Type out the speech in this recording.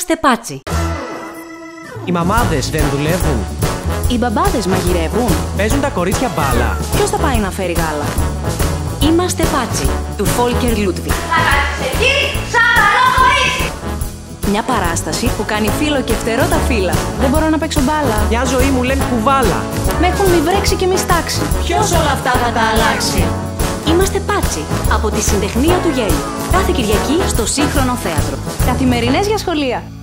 Είμαστε Πάτσι. Οι μαμάδες δεν δουλεύουν. Οι μπαμπάδες μαγειρεύουν. Παίζουν τα κορίτσια μπάλα. Ποιος θα πάει να φέρει γάλα? Είμαστε Πάτσι, του Volker Ludwig. Θα κάτσεις εκεί σαν καλό κορίτσι. Μια παράσταση που κάνει φίλο και φτερό τα φύλλα. Δεν μπορώ να παίξω μπάλα. Μια ζωή μου λένε κουβάλα. Μ' έχουν μυβρέξει και μυστάξει. Ποιος όλα αυτά θα τα αλλάξει? Είμαστε Πάτσι, από τη Συντεχνία του Γέλιου. Κάθε Κυριακή στο Σύγχρονο Θέατρο. Καθημερινές για σχολεία.